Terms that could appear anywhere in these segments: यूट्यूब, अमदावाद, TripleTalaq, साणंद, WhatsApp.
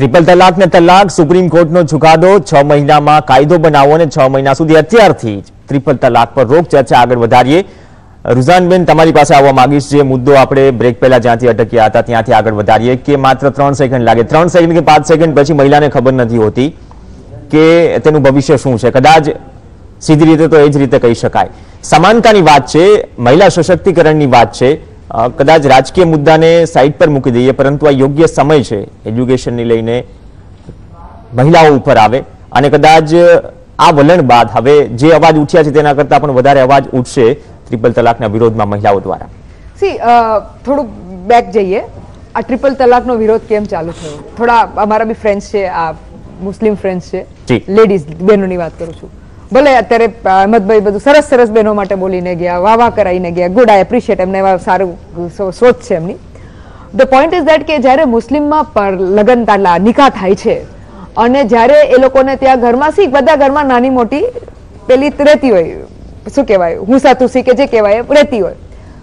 Triple तलाक ने तलाक सुप्रीम कोर्ट नो चुकादो 6 महीना में कायदो बनावो ने 6 महीना सुधी अत्यारथी ट्रिपल तलाक पर रोक चर्चा आगे वधारीए। रुझानबेन तमारी पासे आववा मांगीश जे मुद्दो आपणे ब्रेक पहला ज्यांथी अटक्या हता त्यांथी आगळ वधारीए के मात्र 3 सेकंड लागे 3 सेकंड के 5 सेकंड पछी महिलाने खबर नथी होती के तेनुं भविष्य शुं छे। कदाच सीधी रीते तो एज रीते कही शकाय समानतानी वात छे, महिला सशक्तिकरणनी वात छे, कदाच राजकीय मुद्दा ने साइड पर मूकी दईए, परंतु आ योग्य समय छे एज्युकेशन ने लईने महिलाओं उपर आवे अने कदाच आ वलण बाद हवे जे अवाज उठ्या छे तेना करता पण वधारे अवाज उठशे ट्रिपल तलाकना विरोधमां महिलाओं द्वारा। सी थोडुं बेक जईए, आ ट्रिपल तलाकनो विरोध केम चालू थयो? थोड़ा अमारा बी फ्रेंड्स छे, आ मुस्लिम फ्रेंड्स छे, लेडीज बहनोनी वात करूं छुं। भले अत्यारे अहमदभाई बधु सरस सरस बहनों माटे बोलीने गया, वाह कराईने गया, गुड आई एप्रिशिएट, एमने सारू सोच छे एमनी। द पॉइंट इज देट के ज्यारे मुस्लिम में पर लगन ताला निकाह थाय छे अने ज्यारे ए लोकोने त्यां घरमां सी बधा घरमां नानी मोटी पेली रहती होय, शुं कहेवाय, हुंसा तुसी के जे कहेवाय रहती होय,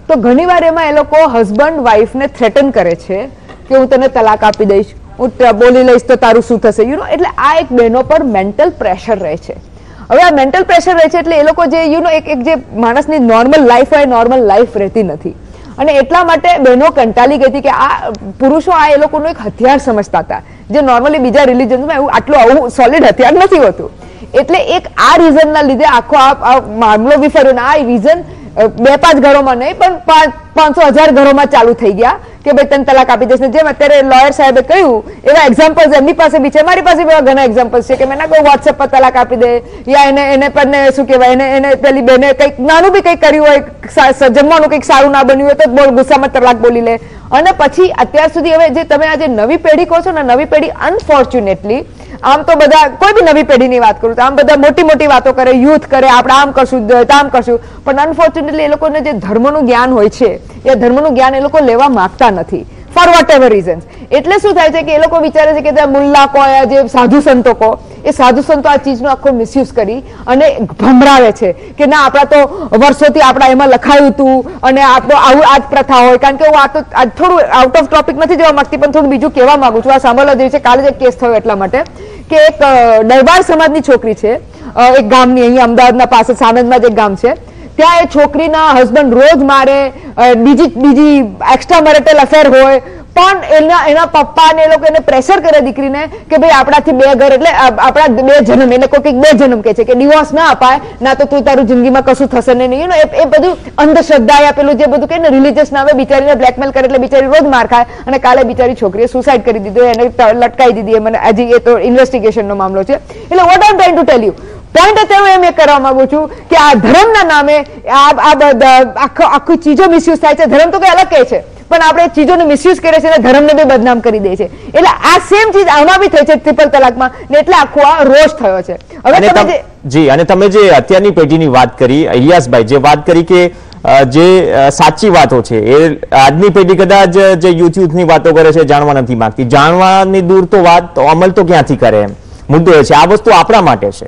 तो घणीवार एमां ए लोको हस्बन्ड वाइफ ने थ्रेटन करे छे के हूँ तने तलाक आपी दईश, हूँ बोली लईश तो तारू शुं थशे, यू नो। एटले आ एक बहनों पर मेंटल प्रेशर रहे छे। હવે આ મેન્ટલ પ્રેશર રહે છે એટલે એ લોકો જે યુ નો એક જે માણસની નોર્મલ લાઈફ હોય નોર્મલ લાઈફ રહેતી નથી અને એટલા માટે બહેનો કંટાળી ગઈ હતી કે આ પુરુષો આ એ લોકોનું એક હથિયાર સમજતા હતા જે નોર્મલી બીજા રિલિજન્સમાં એવું આટલું આવું સોલિડ હથિયાર નથી હોતું। એટલે એક આ રીઝનના લીધે આખો આ મામલો વિફર્યો ને આ રીઝન 2-5 ઘરોમાં નહીં પણ 500-1000 ઘરોમાં ચાલુ થઈ ગયા કે ભાઈ તને તલાક આપી દેશે। જેમ અત્યારે લોયર સાહેબે કહ્યું એવા એક્ઝામ્પલ્સ એમની પાસે બી છે, મારી પાસે બી ઘણા એક્ઝામ્પલ્સ છે કે મેં ના કહું WhatsApp પર તલાક આપી દે યા એને પરને શું કહેવાય એને પેલી બેને કંઈક નાનું બી કંઈક કર્યું હોય, જમવાનું કંઈક સારું ના બન્યું હોય તો બોલ ગુસ્સામાં તલાક બોલી લે। અને પછી અત્યાર સુધી હવે જે તમે આજે નવી પેઢી કહો છો ને, નવી પેઢી અનફોર્ચ્યુનેટલી આમ તો બધા કોઈ બી નવી પેઢીની વાત કરું તો આમ બધા મોટી મોટી વાતો કરે, યુથ કરે, આપણે આમ કરશું તામ કરશું, પણ અનફોર્ચ્યુનેટલી એ લોકોને જે ધર્મનું જ્ઞાન હોય છે એ ધર્મનું જ્ઞાન એ લોકો લેવા માંગતા નથી ફોર વોટ એવર રીઝન્સ। એટલે શું થાય છે કે એ લોકો વિચારે છે કે મુલ્લા કો યા જે સાધુ સંતો કો એ સાધુ સંતો આ ચીજનો આખો મિસયુઝ કરી અને ભમરાવે છે કે ના આપણા તો વર્ષોથી આપણા એમાં લખાયું હતું અને આપણો આવું આ જ પ્રથા હોય। કારણ કે હું આ તો થોડું આઉટ ઓફ ટોપિક નથી જવા માંગતી પણ થોડું બીજું કહેવા માંગુ છું। આ સાંભળવા જેવી છે, કાલે જ એક કેસ થયો એટલા માટે કે એક દરબાર સમાજની છોકરી છે એક ગામની, અહીંયા અમદાવાદના પાસે સાણંદમાં જ એક ગામ છે, ત્યાં એ છોકરીના હસબન્ડ રોજ મારે, બીજી એક્સ્ટ્રા મેરિટલ અફેર હોય પણ એના પપ્પાને એ લોકો એને પ્રેશર કરે દીકરીને કે ભાઈ આપણાથી 2 ઘર એટલે આપણા 2 જન્મ, એને કોઈ કંઈક 2 જન્મ કહે છે કે ડિવોર્સ ના અપાય, ના તો તું તારું જિંદગીમાં કશું થશે નહીં, એ બધું અંધશ્રદ્ધા એ પેલું જે બધું કે ને રિલીજિયસ નામે બિચારીને બ્લેકમેલ કરે એટલે બિચારી રોજ માર ખાય। અને કાલે બિચારી છોકરીએ સુસાઇડ કરી દીધું, એને લટકાઈ દીધી, મને હજી એ તો ઇન્વેસ્ટિગેશનનો મામલો છે। એટલે what I am trying to tell you point तो हूँ एम ए करवा मांगू छू कि आ धर्म नाम आखी चीजों मिसयूज थे। धर्म तो कई अलग कहे है पर आप चीजों ने मिसयूज करे छे ने धर्म ने भी बदनाम कर दे छे। एटले आ सेम चीज आमा भी थई छे ट्रिपल तलाक मां ने एटले आखो आ रोष थयो छे। हवे तमे जी अने तमे जे अत्यारनी पेढीनी वात करी इलियास भाई जे वात करी के जे साची वातो छे ए आजनी पेढी कदाच जे यूट्यूबनी वातो करे छे जाणवा नथी मांगती, जाणवानी दूर तो वात तो अमल तो क्यांथी करे। एम मुद्दो ए छे आ वस्तु आपणा माटे छे,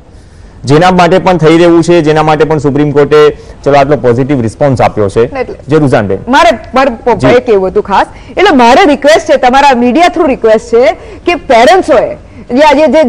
जेना माटे पण थई रह्युं छे, जेना माटे पण सुप्रीम कोर्टे चलो आटलो पॉजिटिव रिस्पोन्स आप्यो छे। जे रुझानबेन मारे पर पप्पाએ કહેવું હતું ખાસ, એટલે મારે રિક્વેસ્ટ છે તમારા મીડિયા થ્રુ રિક્વેસ્ટ છે કે પેરેન્ટ્સ હોય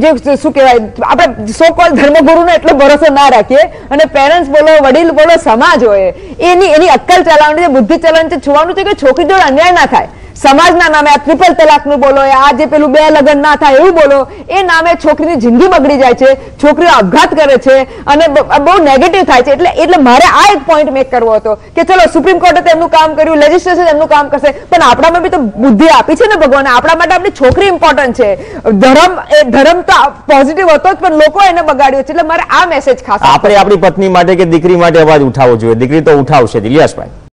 જે શું કહેવાય આપણે સો કોલ ધર્મગુરુને એટલો ભરોસો ના રાખીએ અને પેરેન્ટ્સ બોલો, વડીલ બોલો, સમાજ હોય એની અક્કલ ચલાવવાની છે, બુદ્ધિ ચલાવવાની છે, છોવાનું છે કે છોકરી જોડે અન્યાય ના થાય સમાજના નામે આ ટ્રિપલ તલાકનું બોલો, આ જે પેલું 2 લગ્ન ના થાય એવું બોલો, એ નામે છોકરીની જિંદગી બગડી જાય છે, છોકરીઓ આપઘાત કરે છે અને બહુ નેગેટિવ થાય છે। એટલે મારે આ એક પોઈન્ટ મેક કરવો હતો કે ચલો સુપ્રીમ કોર્ટે તેમનું કામ કર્યું, લેજિસ્લેશન એમનું કામ કરશે, પણ આપણામાં બી તો બુદ્ધિ આપી છે ને ભગવાને, આપણા માટે આપણી છોકરી ઇમ્પોર્ટન્ટ છે। ધર્મ તો પોઝિટિવ હતો જ પણ લોકો એને બગાડ્યો છે, એટલે મારે આ મેસેજ ખાસ આપણે આપણી પત્ની માટે કે દીકરી માટે અવાજ ઉઠાવવો જોઈએ, દીકરી તો ઉઠાવશે જ ઇલિયાસભાઈ।